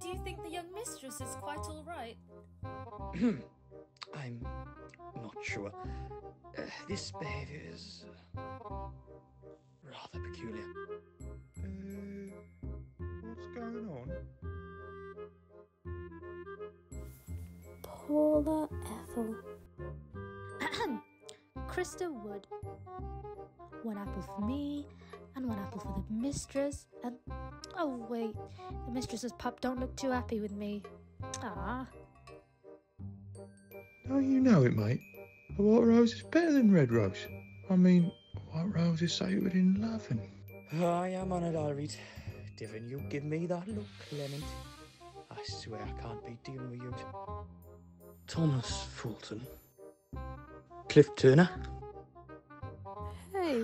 Do you think the young mistress is quite all right? I'm not sure. This behaviour is rather peculiar. What's going on? Paula Ethel. Christa Wood. One apple for me, and one apple for the mistress, and... Oh, wait. The mistress's pup don't look too happy with me. Ah. Oh, you know it, mate. A white rose is better than red rose. I mean, a white rose is sacred in love and... I am honoured, I'll read. Divin, you give me that look, Clement. I swear I can't be dealing with you. Thomas Fulton. Cliff Turner. Hey,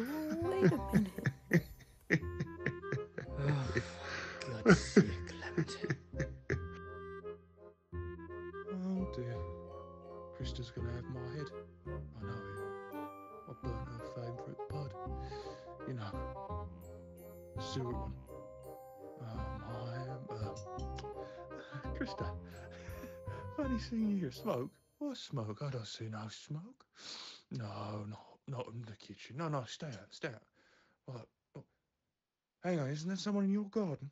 wait a minute. Oh, for God's sake, Clement. Oh dear. Christa's gonna have my head. I know it. I burnt her favourite bud. You know, the sewer one. Christa, funny seeing you smoke. What smoke? I don't see no smoke. No, not in the kitchen. No, stay out, stay out. What? Hang on, isn't there someone in your garden?